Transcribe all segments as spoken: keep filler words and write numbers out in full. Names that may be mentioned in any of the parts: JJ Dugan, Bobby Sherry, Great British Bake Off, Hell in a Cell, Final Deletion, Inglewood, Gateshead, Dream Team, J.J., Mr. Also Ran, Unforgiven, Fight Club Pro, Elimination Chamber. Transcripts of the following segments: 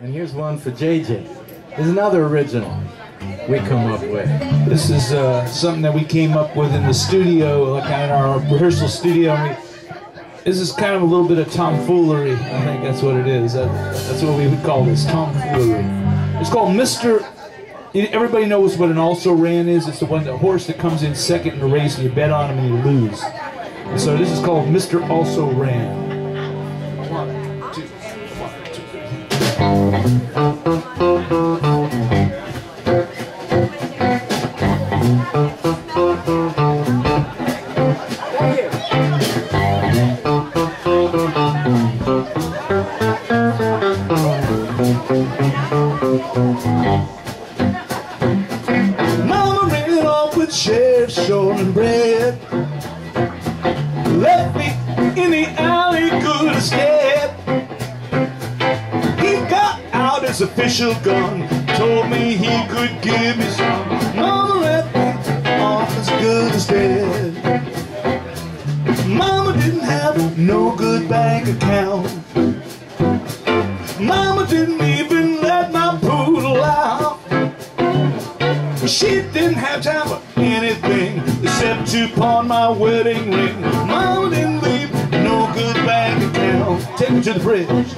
And here's one for J J. There's another original we come up with. This is uh, something that we came up with in the studio, like in our rehearsal studio. I mean, this is kind of a little bit of tomfoolery. I think that's what it is. That, that's what we would call this, tomfoolery. It's called Mister Everybody knows what an Also Ran is. It's the one, the horse that comes in second in the race and you bet on him and you lose. And so this is called Mister Also Ran. Mama ran off with sheriff's shortbread, left me in the alley good as dead. He got out his official gun, told me he could give me some. Mama left me off as good as dead. Mama didn't have no good bank account. Mama didn't even let my poodle out. She didn't have time for anything except to pawn my wedding ring. Mama didn't leave no good bank account. Take me to the bridge.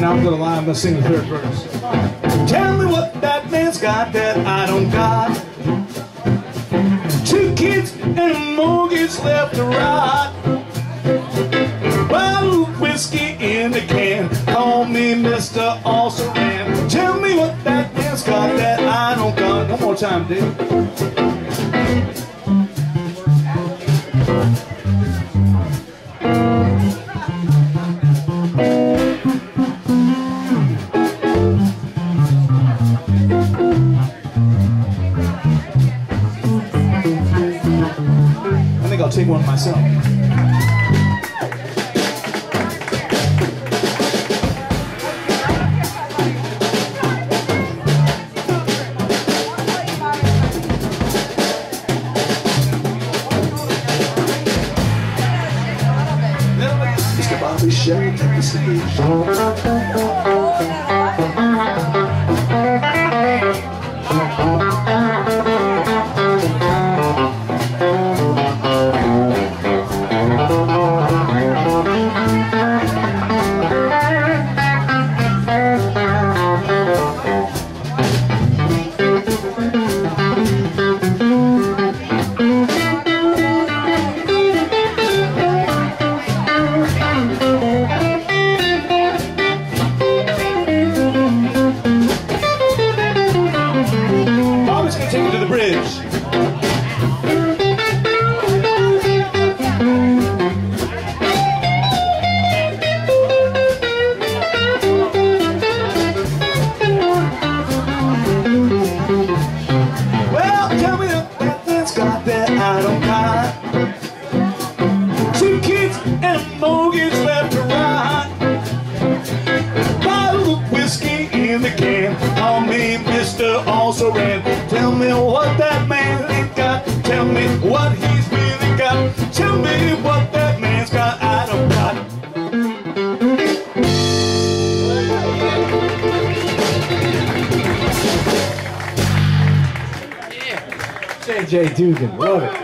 Now I'm gonna lie, I'm gonna sing the third verse. Tell me what that man's got that I don't got. Two kids and a mortgage left to rot. Bottle of whiskey in the can, call me Mister Also Ran. Tell me what that man's got that I don't got. One more time, dude. I'll take one myself. Mister Bobby Sherry, take the stage. Two kids and a mortgage left to rot. Bottle of whiskey in the can, call me Mister Also Ran. Tell me what that man ain't got. Tell me what he's really got. Tell me what that man's got I don't got. Yeah. J J Dugan, love it.